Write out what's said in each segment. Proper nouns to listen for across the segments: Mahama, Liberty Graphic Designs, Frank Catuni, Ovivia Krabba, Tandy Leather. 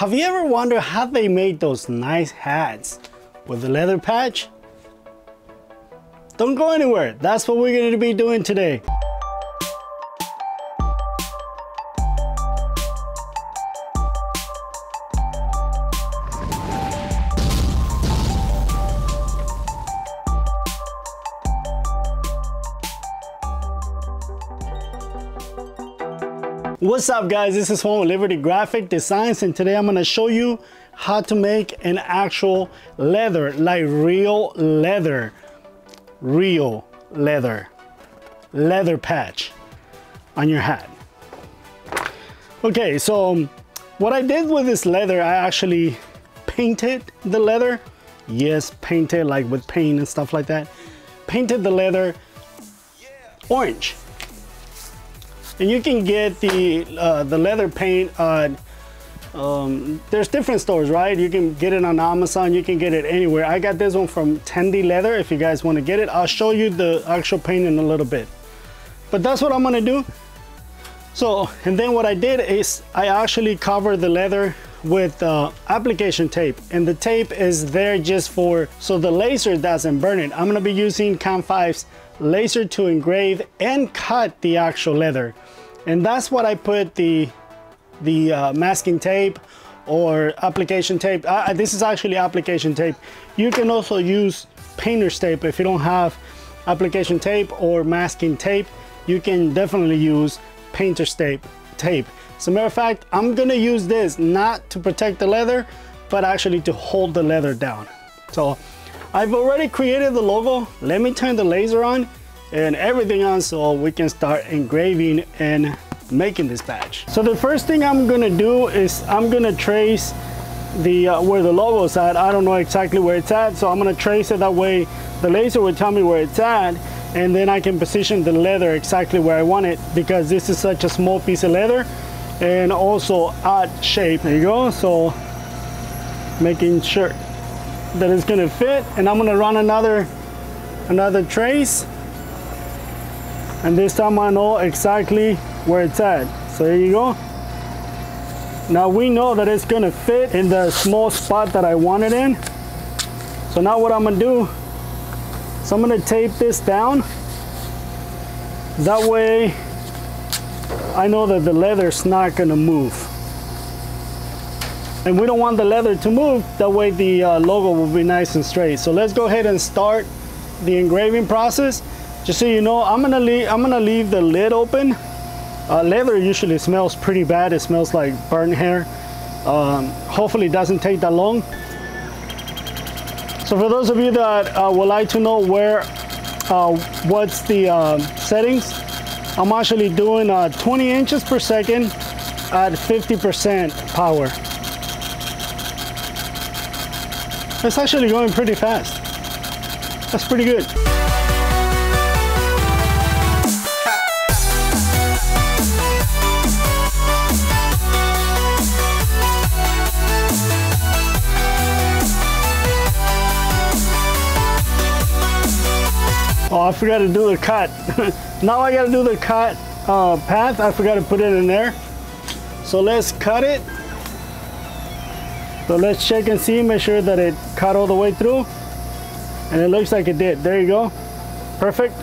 Have you ever wondered how they made those nice hats with the leather patch? Don't go anywhere. That's what we're going to be doing today. What's up guys, this is Juan with Liberty Graphic Designs, and today I'm going to show you how to make an actual leather, like real leather patch on your hat. Okay, so what I did with this leather, I actually painted the leather. Yes, painted, like with paint and stuff like that. Painted the leather orange. And you can get the leather paint on, there's different stores, right? You can get it on Amazon, you can get it anywhere. I got this one from Tandy Leather. If you guys want to get it, I'll show you the actual paint in a little bit. But that's what I'm gonna do. So, and then what I did is I actually covered the leather with application tape. And the tape is there just for, so the laser doesn't burn it. I'm gonna be using Cam 5's laser to engrave and cut the actual leather, and that's what I put the masking tape or application tape. This is actually application tape. You can also use painter's tape if you don't have application tape or masking tape. You can definitely use painter's tape. As a matter of fact, I'm gonna use this not to protect the leather but actually to hold the leather down. So I've already created the logo. Let me turn the laser on and everything on so we can start engraving and making this patch. So the first thing I'm gonna do is I'm gonna trace the where the logo's at. I don't know exactly where it's at, so I'm gonna trace it, that way the laser will tell me where it's at, and then I can position the leather exactly where I want it, because this is such a small piece of leather and also odd shape. There you go. So making sure that is gonna fit, and I'm gonna run another trace, and this time I know exactly where it's at. So there you go. Now we know that it's gonna fit in the small spot that I want it in. So now what I'm gonna do is I'm gonna tape this down, that way I know that the leather's not gonna move. And we don't want the leather to move, that way the logo will be nice and straight. So let's go ahead and start the engraving process. Just so you know, I'm gonna leave the lid open. Leather usually smells pretty bad. It smells like burnt hair. Hopefully it doesn't take that long. So for those of you that would like to know where what's the settings, I'm actually doing 20 inches per second at 50% power. It's actually going pretty fast. That's pretty good. Oh, I forgot to do the cut. Now I gotta do the cut path. I forgot to put it in there. So let's cut it. So let's check and see, make sure that it cut all the way through, and it looks like it did. There you go, perfect.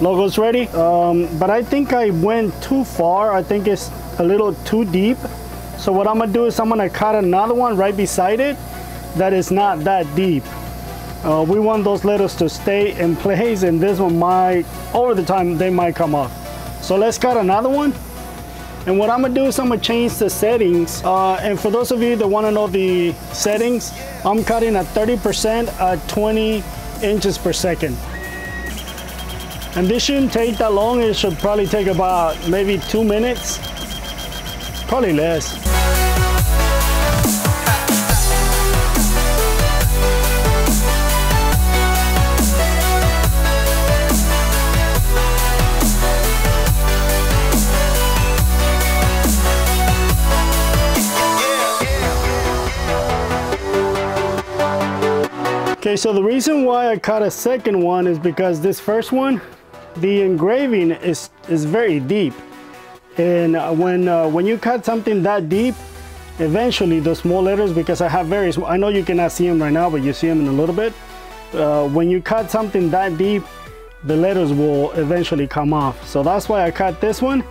Logo's ready. But I think I went too far. I think it's a little too deep. So what I'm gonna do is I'm gonna cut another one right beside it that is not that deep. We want those letters to stay in place, and this one might, over the time, they might come off. So let's cut another one. And what I'm gonna do is I'm gonna change the settings. And for those of you that wanna know the settings, I'm cutting at 30% at 20 inches per second. And this shouldn't take that long. It should probably take about maybe 2 minutes, probably less. Okay, so the reason why I cut a second one is because this first one, the engraving is very deep. And when you cut something that deep, eventually the small letters, because I have very small, I know you cannot see them right now, but you see them in a little bit. When you cut something that deep, the letters will eventually come off. So that's why I cut this one,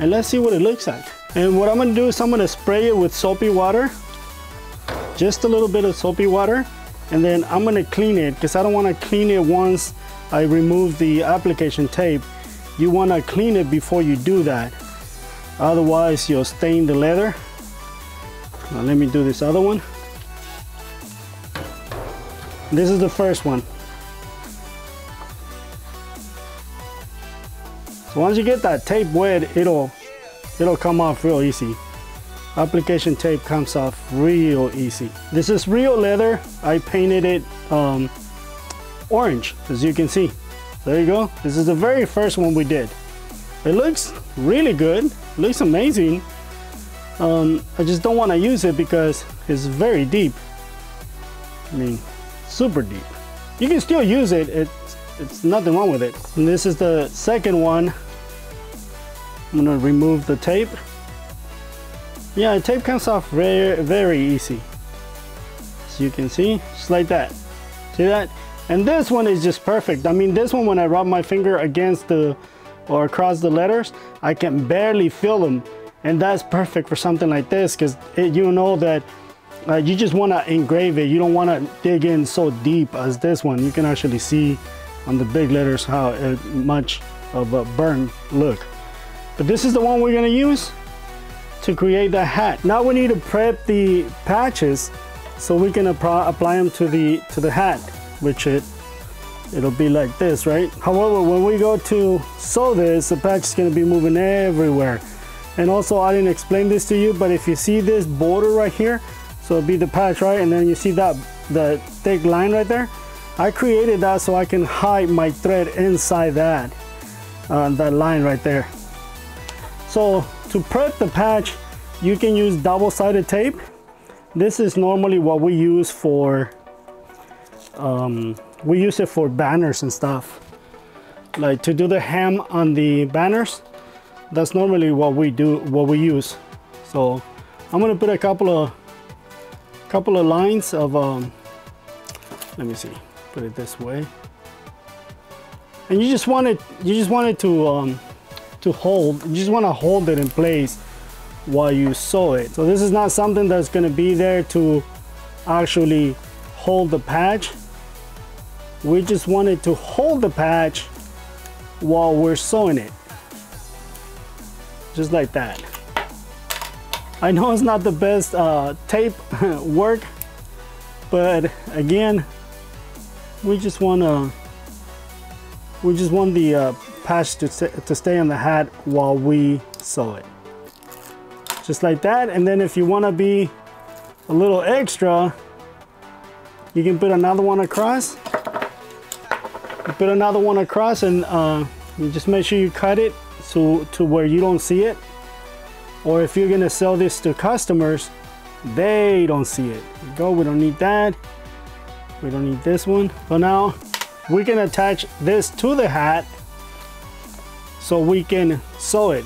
and let's see what it looks like. And what I'm gonna do is I'm gonna spray it with soapy water, just a little bit of soapy water, and then I'm gonna clean it, because I don't wanna clean it once I remove the application tape. You wanna clean it before you do that. Otherwise, you'll stain the leather. Now let me do this other one. This is the first one. So once you get that tape wet, it'll come off real easy. Application tape comes off real easy. This is real leather. I painted it orange, as you can see. There you go. This is the very first one we did. It looks really good. It looks amazing. I just don't want to use it because it's very deep. I mean, super deep. You can still use it. It's nothing wrong with it. And this is the second one. I'm gonna remove the tape. Yeah, the tape comes off very, very easy. As you can see, just like that. See that? And this one is just perfect. I mean, this one, when I rub my finger against the, or across the letters, I can barely feel them. And that's perfect for something like this, because you know that you just wanna engrave it. You don't wanna dig in so deep as this one. You can actually see on the big letters how much of a burn look. But this is the one we're gonna use to create the hat. Now we need to prep the patches so we can apply them to the hat, which it'll be like this, right? However, when we go to sew this, the patch is gonna be moving everywhere. And also, I didn't explain this to you, but if you see this border right here, so it'll be the patch, right? And then you see that the thick line right there. I created that so I can hide my thread inside that line right there. So to prep the patch, you can use double-sided tape. This is normally what we use for, we use it for banners and stuff. Like to do the hem on the banners, that's normally what we do, what we use. So I'm gonna put a couple of lines of, let me see, put it this way. And you just want it to hold. You just want to hold it in place while you sew it. So this is not something that's going to be there to actually hold the patch. We just want it to hold the patch while we're sewing it, just like that. I know it's not the best tape work, but again, we just want the patch to stay on the hat while we sew it, just like that. And then if you want to be a little extra, you can put another one across. You put another one across, and you just make sure you cut it to where you don't see it. Or if you're gonna sell this to customers, they don't see it. There you go. We don't need that. We don't need this one. So now we can attach this to the hat, so we can sew it.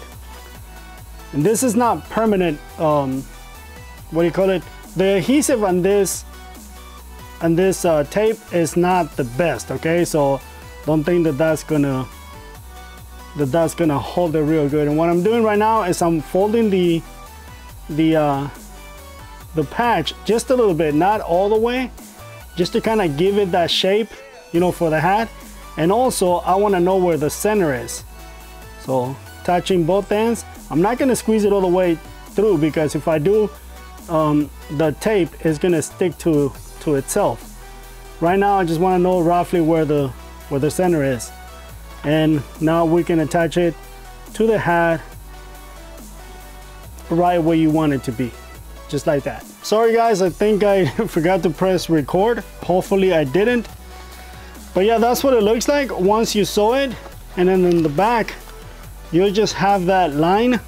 And this is not permanent, what do you call it? The adhesive on this tape is not the best, okay? So don't think that that's gonna hold it real good. And what I'm doing right now is I'm folding the patch just a little bit, not all the way, just to kind of give it that shape, you know, for the hat. And also, I wanna know where the center is. So touching both ends, I'm not gonna squeeze it all the way through, because if I do, the tape is gonna stick to itself. Right now, I just wanna know roughly where the center is. And now we can attach it to the hat right where you want it to be, just like that. Sorry guys, I think I forgot to press record. Hopefully I didn't. But yeah, that's what it looks like once you sew it. And then in the back, you'll just have that line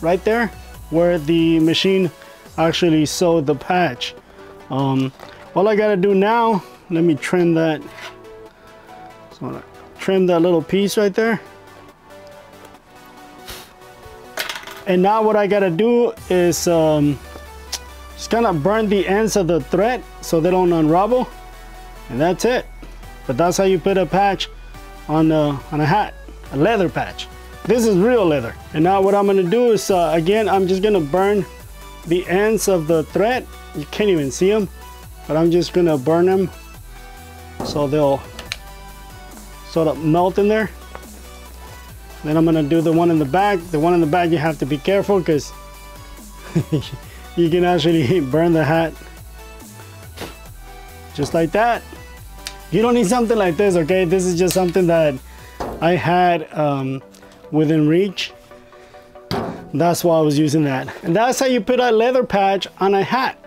right there where the machine actually sewed the patch. All I gotta do now, let me trim that. Just wanna trim that little piece right there. And now what I gotta do is Just kind of burn the ends of the thread so they don't unravel, and that's it. But that's how you put a patch on a hat, a leather patch. This is real leather. And now what I'm gonna do is, again, I'm just gonna burn the ends of the thread. You can't even see them, but I'm just gonna burn them so they'll sort of melt in there. Then I'm gonna do the one in the back. The one in the back, you have to be careful because you can actually burn the hat. Just like that. You don't need something like this, okay? This is just something that I had within reach. That's why I was using that. And that's how you put a leather patch on a hat.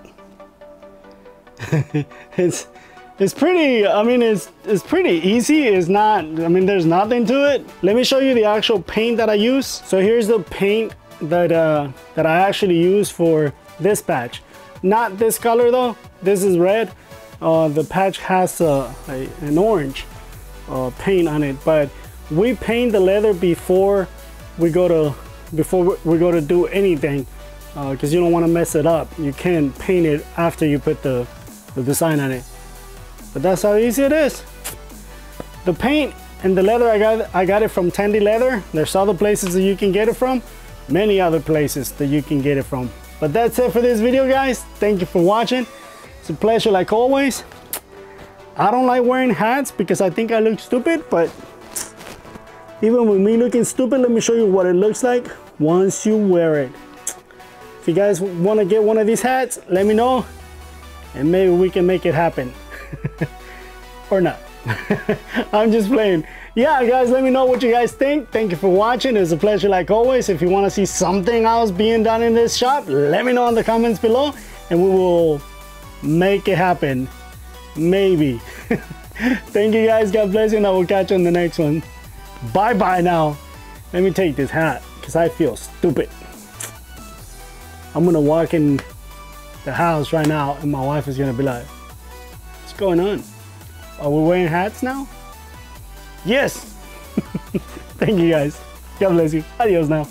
It's pretty, I mean, it's pretty easy. It's not, I mean, there's nothing to it. Let me show you the actual paint that I use. So here's the paint that I actually use for this patch. Not this color though, this is red. The patch has an orange paint on it, but we paint the leather before we go to do anything, because you don't want to mess it up. You can paint it after you put the design on it. But that's how easy it is. The paint and the leather, I got it from Tandy Leather. There's other places that you can get it from, many other places that you can get it from. But that's it for this video, guys. Thank you for watching. It's a pleasure, like always. I don't like wearing hats because I think I look stupid, but even with me looking stupid, let me show you what it looks like once you wear it. If you guys want to get one of these hats, let me know and maybe we can make it happen. Or not. I'm just playing. Yeah, guys, let me know what you guys think. Thank you for watching. It's a pleasure, like always. If you want to see something else being done in this shop, let me know in the comments below and we will make it happen, maybe. Thank you, guys. God bless you, and I will catch you on the next one. Bye bye. Now let me take this hat because I feel stupid. I'm gonna walk in the house right now and my wife is gonna be like, going on? Are we wearing hats now? Yes. Thank you, guys. God bless you. Adios now.